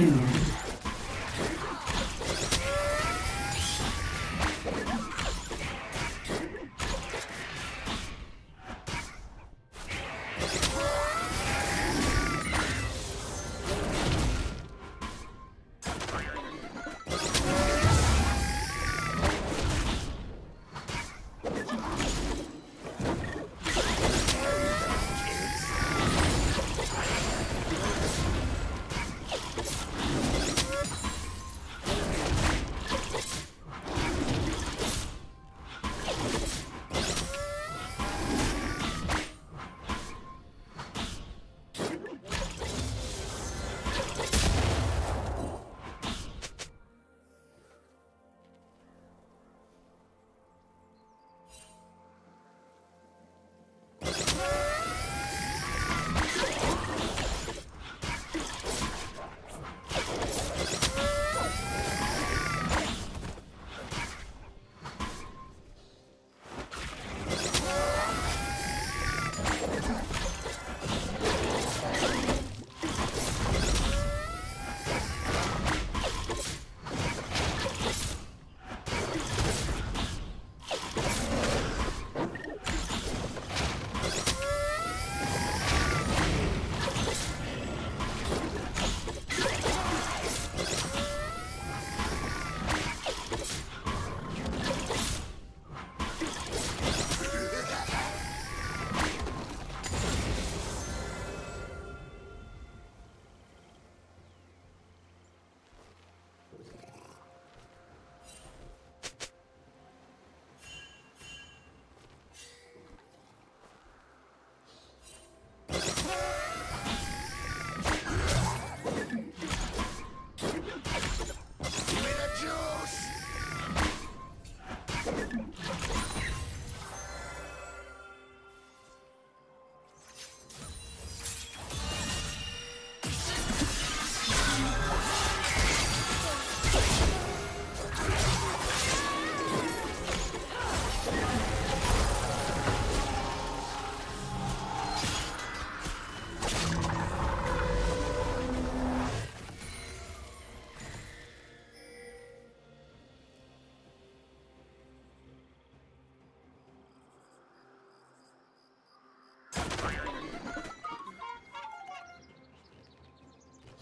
Killed.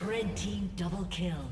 Red team double kill.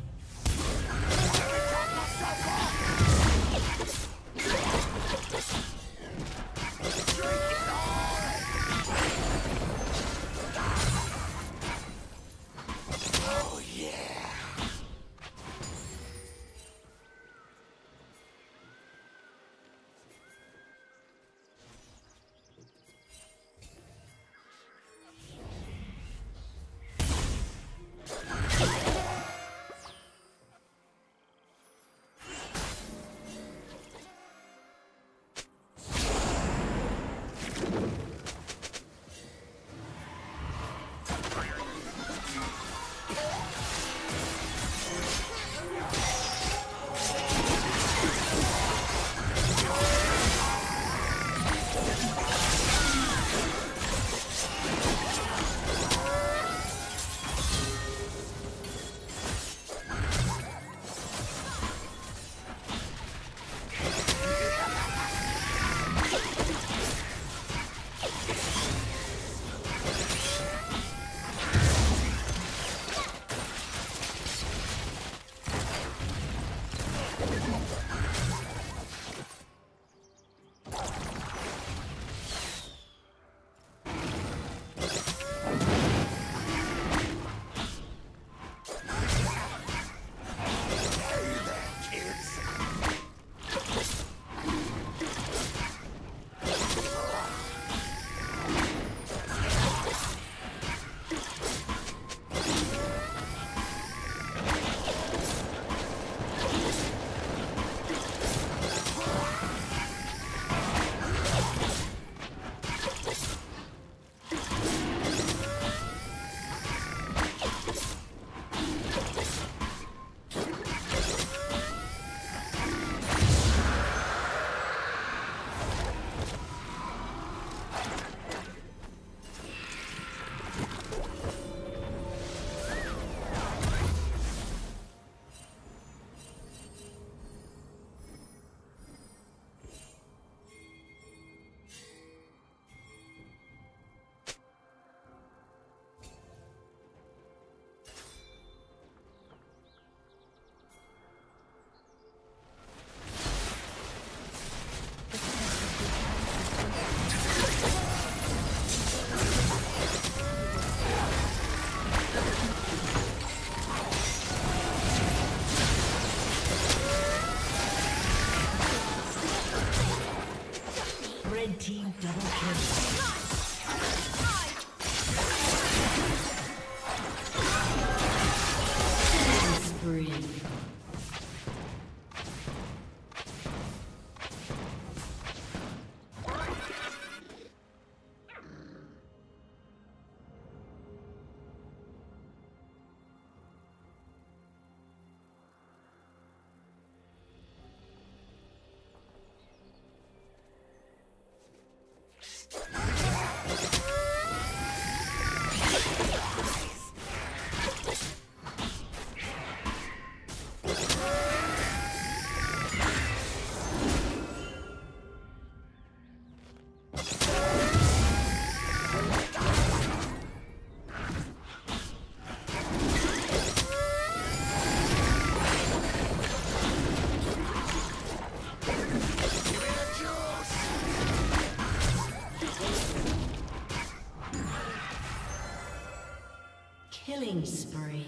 Killing spree.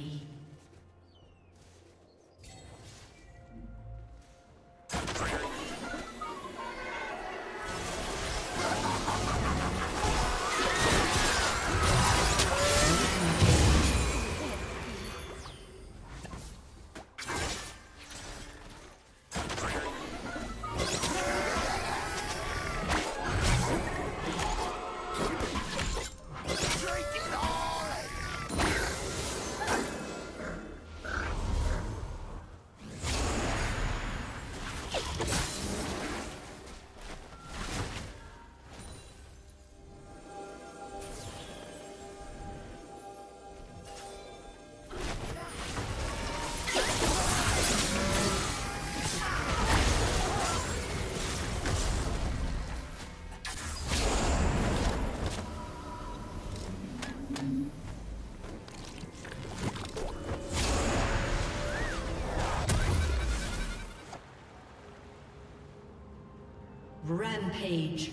Rampage.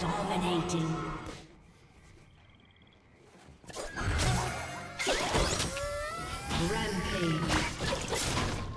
Dominating. Rampage.